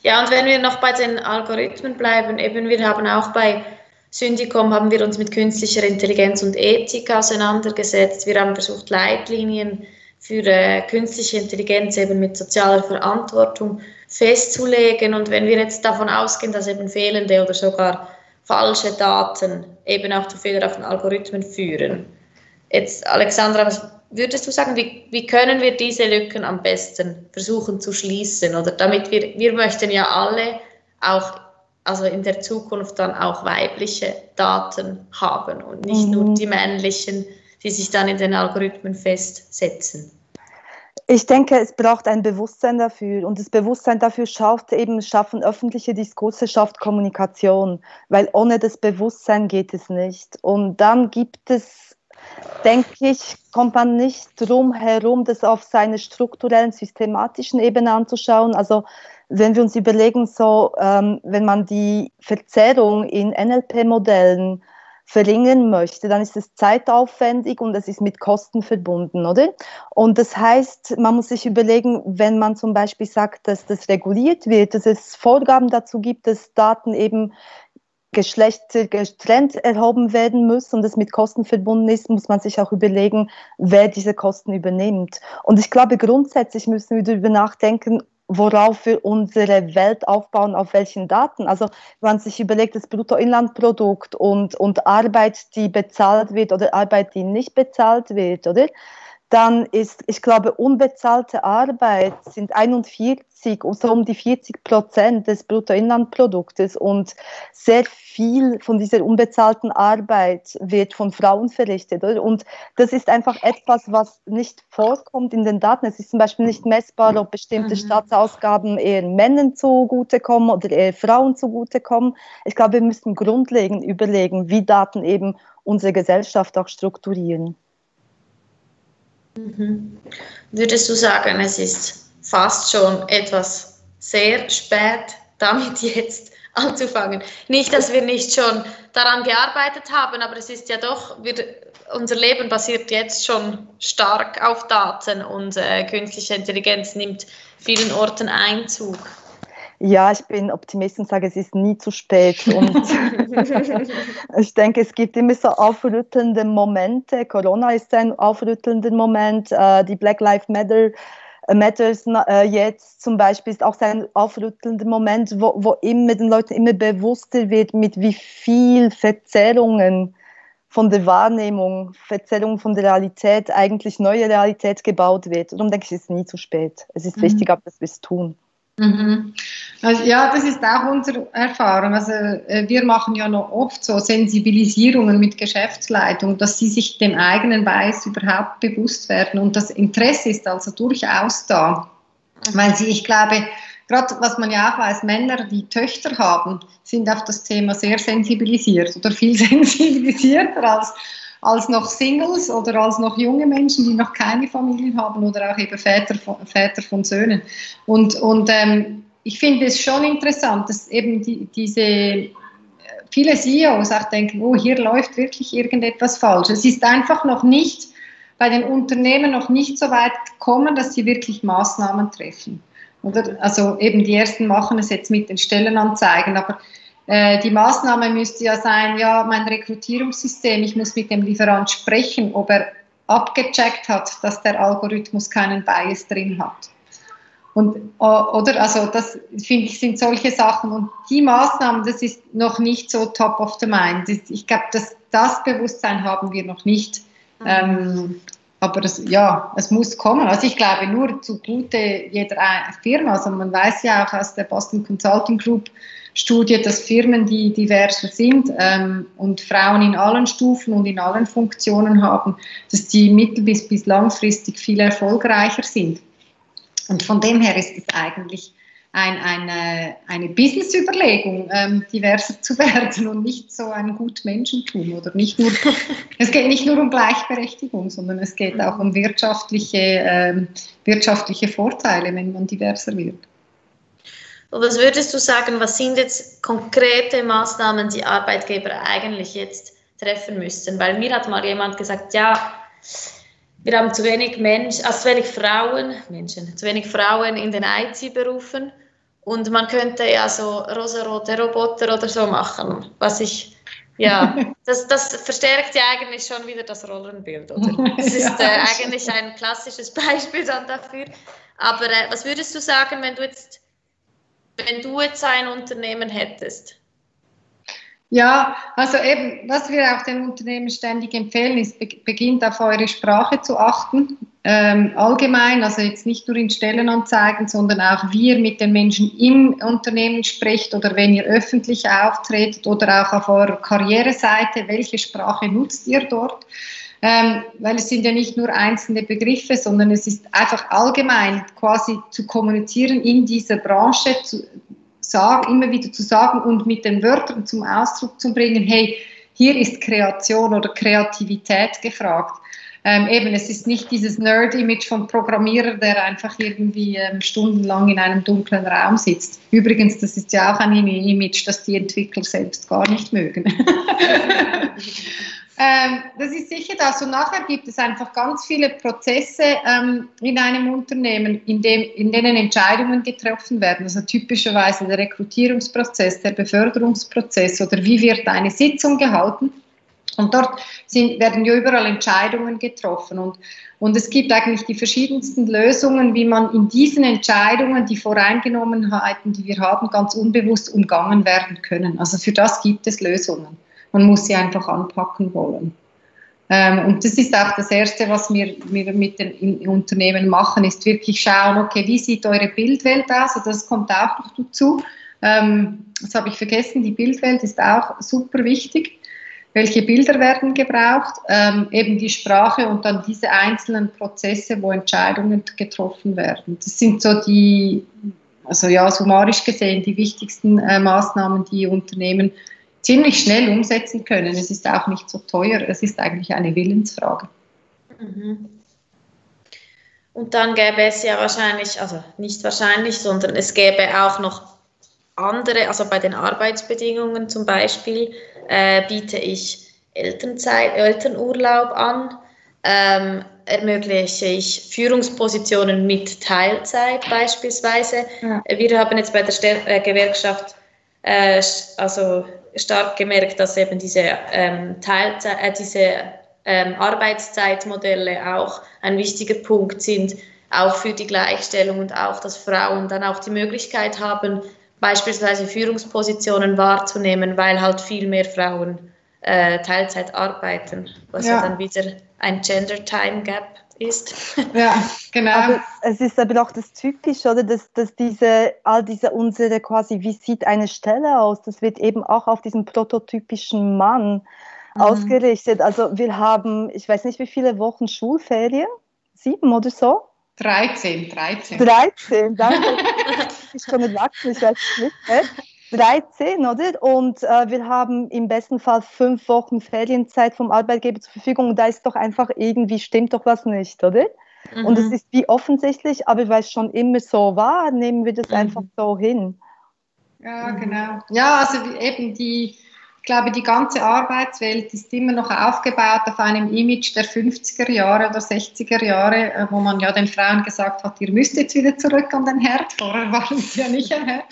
Ja, und wenn wir noch bei den Algorithmen bleiben, eben wir haben auch bei Syndicom haben wir uns mit künstlicher Intelligenz und Ethik auseinandergesetzt. Wir haben versucht, Leitlinien für künstliche Intelligenz eben mit sozialer Verantwortung festzulegen. Und wenn wir jetzt davon ausgehen, dass eben fehlende oder sogar falsche Daten eben auch zu fehlerhaften Algorithmen führen. Jetzt, Alexandra, was würdest du sagen, wie können wir diese Lücken am besten versuchen zu schließen? Oder damit wir möchten ja alle auch also in der Zukunft dann auch weibliche Daten haben und nicht nur die männlichen, die sich dann in den Algorithmen festsetzen. Ich denke, es braucht ein Bewusstsein dafür. Und das Bewusstsein dafür schaffen öffentliche Diskurse, schafft Kommunikation. Weil ohne das Bewusstsein geht es nicht. Und dann gibt es, denke ich, kommt man nicht drum herum, das auf seiner strukturellen, systematischen Ebene anzuschauen. Also wenn wir uns überlegen, so, wenn man die Verzerrung in NLP-Modellen verringern möchte, dann ist es zeitaufwendig und es ist mit Kosten verbunden, oder? Und das heißt, man muss sich überlegen, wenn man zum Beispiel sagt, dass das reguliert wird, dass es Vorgaben dazu gibt, dass Daten eben geschlechtergetrennt erhoben werden müssen und das mit Kosten verbunden ist, muss man sich auch überlegen, wer diese Kosten übernimmt. Und ich glaube, grundsätzlich müssen wir darüber nachdenken, worauf wir unsere Welt aufbauen, auf welchen Daten. Also wenn man sich überlegt, das Bruttoinlandprodukt und Arbeit, die bezahlt wird oder Arbeit, die nicht bezahlt wird, oder? Dann ist, ich glaube, unbezahlte Arbeit sind 41 und so um die 40% des Bruttoinlandproduktes, und sehr viel von dieser unbezahlten Arbeit wird von Frauen verrichtet, oder? Und das ist einfach etwas, was nicht vorkommt in den Daten. Es ist zum Beispiel nicht messbar, ob bestimmte Staatsausgaben eher Männern zugutekommen oder eher Frauen zugutekommen. Ich glaube, wir müssen grundlegend überlegen, wie Daten eben unsere Gesellschaft auch strukturieren. Würdest du sagen, es ist fast schon etwas sehr spät, damit jetzt anzufangen? Nicht, dass wir nicht schon daran gearbeitet haben, aber es ist ja doch, unser Leben basiert jetzt schon stark auf Daten, und künstliche Intelligenz nimmt vielen Orten Einzug. Ja, ich bin Optimist und sage, es ist nie zu spät. Und ich denke, es gibt immer so aufrüttelnde Momente. Corona ist ein aufrüttelnder Moment. Die Black Lives Matters jetzt zum Beispiel ist auch ein aufrüttelnder Moment, wo immer den Leuten immer bewusster wird, mit wie viel Verzerrungen von der Wahrnehmung, Verzerrung von der Realität, eigentlich neue Realität gebaut wird. Darum denke ich, es ist nie zu spät. Es ist wichtig, dass wir es tun. Also, ja, das ist auch unsere Erfahrung. Also, wir machen ja noch oft so Sensibilisierungen mit Geschäftsleitung, dass sie sich dem eigenen Weiß überhaupt bewusst werden, und das Interesse ist also durchaus da, weil sie, ich glaube, gerade was man ja auch weiß, Männer, die Töchter haben, sind auf das Thema sehr sensibilisiert oder viel sensibilisierter als noch Singles oder als noch junge Menschen, die noch keine Familien haben, oder auch eben Väter von Söhnen. Und ich finde es schon interessant, dass eben viele CEOs auch denken, oh, hier läuft wirklich irgendetwas falsch. Es ist einfach noch nicht, bei den Unternehmen noch nicht so weit gekommen, dass sie wirklich Maßnahmen treffen. Oder? Also eben die Ersten machen es jetzt mit den Stellenanzeigen, aber die Maßnahme müsste ja sein, ja, mein Rekrutierungssystem, ich muss mit dem Lieferant sprechen, ob er abgecheckt hat, dass der Algorithmus keinen Bias drin hat. Also das, finde ich, sind solche Sachen. Und die Maßnahmen, das ist noch nicht so top of the mind. Ich glaube, das Bewusstsein haben wir noch nicht. Aber es muss kommen. Also ich glaube, nur zugute jeder Firma. Also man weiß ja auch aus der Boston Consulting Group Studie, dass Firmen, die diverser sind und Frauen in allen Stufen und in allen Funktionen haben, dass die mittel- bis langfristig viel erfolgreicher sind. Und von dem her ist es eigentlich eine Business-Überlegung, diverser zu werden und nicht so ein Gutmenschentum. Oder nicht nur, es geht nicht nur um Gleichberechtigung, sondern es geht auch um wirtschaftliche Vorteile, wenn man diverser wird. Und was würdest du sagen, was sind jetzt konkrete Maßnahmen, die Arbeitgeber eigentlich jetzt treffen müssten? Weil mir hat mal jemand gesagt, ja, wir haben zu wenig Frauen in den IT-Berufen, und man könnte ja so rosarote Roboter oder so machen, das verstärkt ja eigentlich schon wieder das Rollenbild, oder? Das ist eigentlich ein klassisches Beispiel dann dafür. Aber was würdest du sagen, wenn du jetzt ein Unternehmen hättest? Ja, also eben, was wir auch den Unternehmen ständig empfehlen, ist, beginnt auf eure Sprache zu achten. Allgemein, also jetzt nicht nur in Stellenanzeigen, sondern auch wie ihr mit den Menschen im Unternehmen sprecht oder wenn ihr öffentlich auftretet oder auch auf eurer Karriereseite, welche Sprache nutzt ihr dort? Weil es sind ja nicht nur einzelne Begriffe, sondern es ist einfach allgemein quasi zu kommunizieren in dieser Branche, immer wieder zu sagen und mit den Wörtern zum Ausdruck zu bringen, hey, hier ist Kreation oder Kreativität gefragt. Es ist nicht dieses Nerd-Image vom Programmierer, der einfach irgendwie stundenlang in einem dunklen Raum sitzt. Übrigens, das ist ja auch ein Image, das die Entwickler selbst gar nicht mögen. Das ist sicher das. Und nachher gibt es einfach ganz viele Prozesse in einem Unternehmen, in denen Entscheidungen getroffen werden. Also typischerweise der Rekrutierungsprozess, der Beförderungsprozess oder wie wird eine Sitzung gehalten. Und dort werden ja überall Entscheidungen getroffen. Und es gibt eigentlich die verschiedensten Lösungen, wie man in diesen Entscheidungen die Voreingenommenheiten, die wir haben, ganz unbewusst umgangen werden können. Also für das gibt es Lösungen. Man muss sie einfach anpacken wollen. Und das ist auch das Erste, was wir mit den Unternehmen machen, ist wirklich schauen, okay, wie sieht eure Bildwelt aus? Also das kommt auch noch dazu. Das habe ich vergessen, die Bildwelt ist auch super wichtig. Welche Bilder werden gebraucht? Eben die Sprache und dann diese einzelnen Prozesse, wo Entscheidungen getroffen werden. Das sind so die, also ja, summarisch gesehen, die wichtigsten Maßnahmen, die Unternehmen ziemlich schnell umsetzen können. Es ist auch nicht so teuer, es ist eigentlich eine Willensfrage. Mhm. Und dann gäbe es ja wahrscheinlich, also nicht wahrscheinlich, sondern es gäbe auch noch andere, also bei den Arbeitsbedingungen zum Beispiel, biete ich Elternurlaub an, ermögliche ich Führungspositionen mit Teilzeit beispielsweise. Ja. Wir haben jetzt bei der Gewerkschaft also stark gemerkt, dass eben diese, Arbeitszeitmodelle auch ein wichtiger Punkt sind, auch für die Gleichstellung und auch, dass Frauen dann auch die Möglichkeit haben, beispielsweise Führungspositionen wahrzunehmen, weil halt viel mehr Frauen Teilzeit arbeiten, was ja dann wieder ein Gender Time Gap ist. Ja, genau. Aber es ist aber auch das Typische, oder, dass all diese unsere quasi, wie sieht eine Stelle aus, das wird eben auch auf diesen prototypischen Mann ausgerichtet. Also wir haben, ich weiß nicht wie viele Wochen Schulferien, 7 oder so? 13, danke. Ich kann nicht wachsen, ich weiß nicht. 13, oder? Und wir haben im besten Fall 5 Wochen Ferienzeit vom Arbeitgeber zur Verfügung. Da ist doch einfach irgendwie, stimmt doch was nicht, oder? Mhm. Und es ist wie offensichtlich, aber weil es schon immer so war, nehmen wir das einfach so hin. Ja, genau. Ja, also eben ich glaube, die ganze Arbeitswelt ist immer noch aufgebaut auf einem Image der 50er Jahre oder 60er Jahre, wo man ja den Frauen gesagt hat, ihr müsst jetzt wieder zurück an den Herd, vorher waren sie ja nicht am Herd.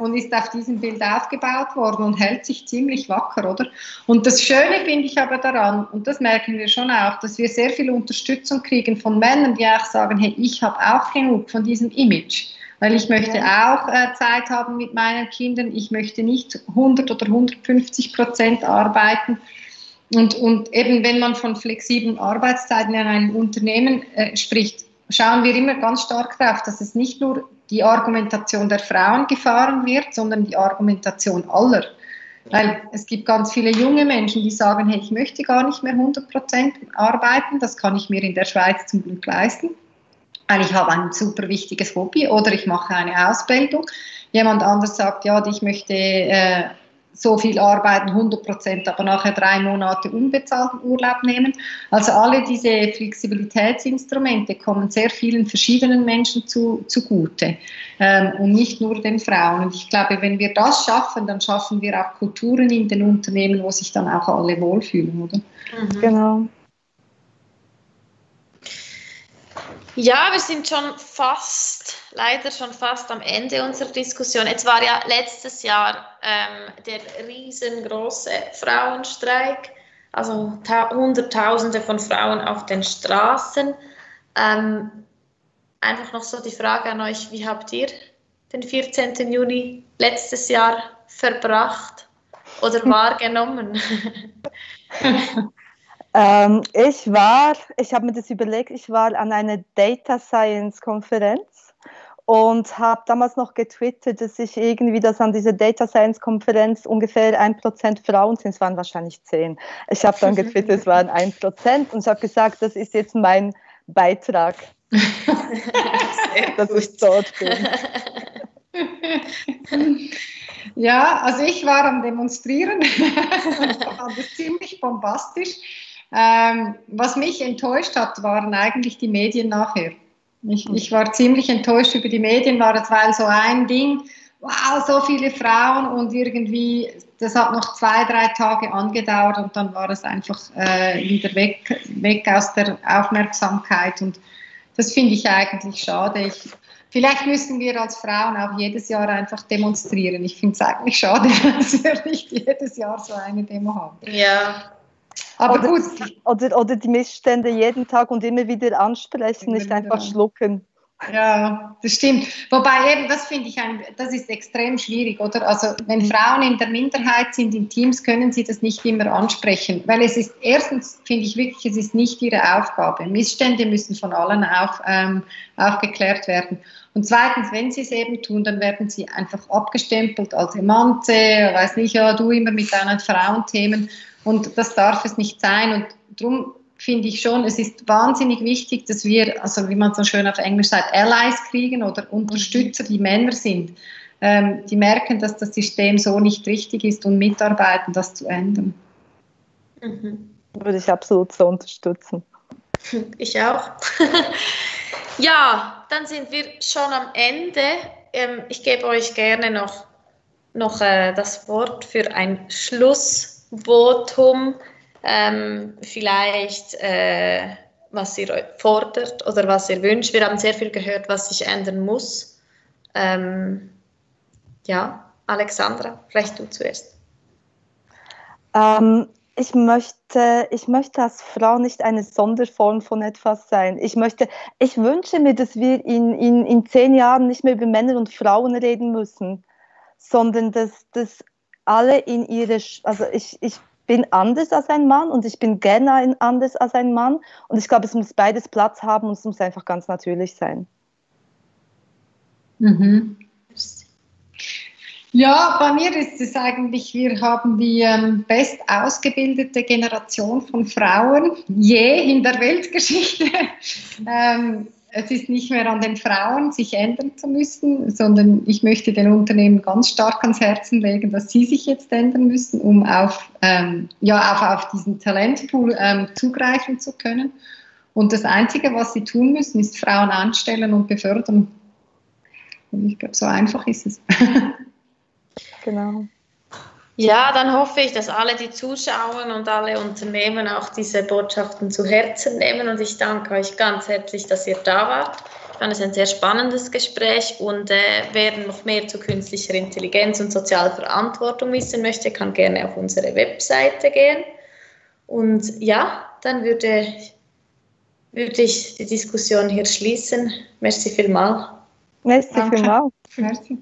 Und ist auf diesem Bild aufgebaut worden und hält sich ziemlich wacker, oder? Und das Schöne finde ich aber daran, und das merken wir schon auch, dass wir sehr viel Unterstützung kriegen von Männern, die auch sagen, hey, ich habe auch genug von diesem Image, weil ich möchte auch Zeit haben mit meinen Kindern, ich möchte nicht 100 oder 150% arbeiten. Und eben, wenn man von flexiblen Arbeitszeiten in einem Unternehmen spricht, schauen wir immer ganz stark darauf, dass es nicht nur die Argumentation der Frauen gefahren wird, sondern die Argumentation aller. Weil es gibt ganz viele junge Menschen, die sagen, hey, ich möchte gar nicht mehr 100% arbeiten, das kann ich mir in der Schweiz zum Glück leisten, weil ich habe ein super wichtiges Hobby oder ich mache eine Ausbildung. Jemand anders sagt, ja, ich möchte so viel arbeiten, 100%, aber nachher 3 Monate unbezahlten Urlaub nehmen. Also alle diese Flexibilitätsinstrumente kommen sehr vielen verschiedenen Menschen zugute und nicht nur den Frauen. Und ich glaube, wenn wir das schaffen, dann schaffen wir auch Kulturen in den Unternehmen, wo sich dann auch alle wohlfühlen, oder? Mhm. Genau. Ja, wir sind leider schon fast am Ende unserer Diskussion. Jetzt war ja letztes Jahr der riesengroße Frauenstreik, also Hunderttausende von Frauen auf den Straßen. Einfach noch so die Frage an euch, wie habt ihr den 14. Juni letztes Jahr verbracht oder wahrgenommen? Ich habe mir das überlegt, ich war an einer Data Science Konferenz und habe damals noch getwittert, dass ich irgendwie, dass an dieser Data Science Konferenz ungefähr 1% Frauen sind, es waren wahrscheinlich 10. Ich habe dann getwittert, es waren 1% und ich habe gesagt, das ist jetzt mein Beitrag, dass ich dort bin. Ja, also ich war am Demonstrieren, das war ziemlich bombastisch. Was mich enttäuscht hat, waren eigentlich die Medien nachher. Ich war ziemlich enttäuscht über die Medien, war das, weil so ein Ding, wow, so viele Frauen und irgendwie, das hat noch 2-3 Tage angedauert und dann war es einfach wieder weg aus der Aufmerksamkeit und das finde ich eigentlich schade. Vielleicht müssen wir als Frauen auch jedes Jahr einfach demonstrieren. Ich finde es eigentlich schade, dass wir nicht jedes Jahr so eine Demo haben. Ja. Aber oder, gut. Oder die Missstände jeden Tag und immer wieder ansprechen, nicht einfach schlucken. Ja, das stimmt. Wobei eben, das finde ich, das ist extrem schwierig, oder? Also wenn Frauen in der Minderheit sind in Teams, können sie das nicht immer ansprechen, weil es ist, erstens finde ich wirklich, es ist nicht ihre Aufgabe. Missstände müssen von allen aufgeklärt werden. Und zweitens, wenn sie es eben tun, dann werden sie einfach abgestempelt als Emanze, weiß nicht, ja, du immer mit deinen Frauenthemen, und das darf es nicht sein. Und darum finde ich schon, es ist wahnsinnig wichtig, dass wir, also wie man so schön auf Englisch sagt, Allies kriegen oder Unterstützer, die Männer sind, die merken, dass das System so nicht richtig ist und mitarbeiten, das zu ändern. Mhm. Würde ich absolut so unterstützen. Ich auch. Ja, dann sind wir schon am Ende. Ich gebe euch gerne noch das Wort für ein Schlussvotum. Vielleicht, was ihr fordert oder was ihr wünscht. Wir haben sehr viel gehört, was sich ändern muss. Ja, Alexandra, vielleicht du zuerst. Ich möchte, dass Frau nicht eine Sonderform von etwas sein. Ich wünsche mir, dass wir in 10 Jahren nicht mehr über Männer und Frauen reden müssen, sondern dass alle in ihre... Also ich bin anders als ein Mann und ich bin gerne anders als ein Mann. Und ich glaube, es muss beides Platz haben und es muss einfach ganz natürlich sein. Mhm. Ja, bei mir ist es eigentlich, wir haben die best ausgebildete Generation von Frauen je in der Weltgeschichte. Es ist nicht mehr an den Frauen, sich ändern zu müssen, sondern ich möchte den Unternehmen ganz stark ans Herzen legen, dass sie sich jetzt ändern müssen, um auf diesen Talentpool zugreifen zu können. Und das Einzige, was sie tun müssen, ist Frauen anstellen und befördern. Und ich glaube, so einfach ist es. Genau. Ja, dann hoffe ich, dass alle, die zuschauen, und alle Unternehmen auch diese Botschaften zu Herzen nehmen, und ich danke euch ganz herzlich, dass ihr da wart. Ich fand es ein sehr spannendes Gespräch, und wer noch mehr zu künstlicher Intelligenz und sozialer Verantwortung wissen möchte, kann gerne auf unsere Webseite gehen. Und ja, dann würde ich die Diskussion hier schließen. Merci vielmals. Merci vielmals. Merci.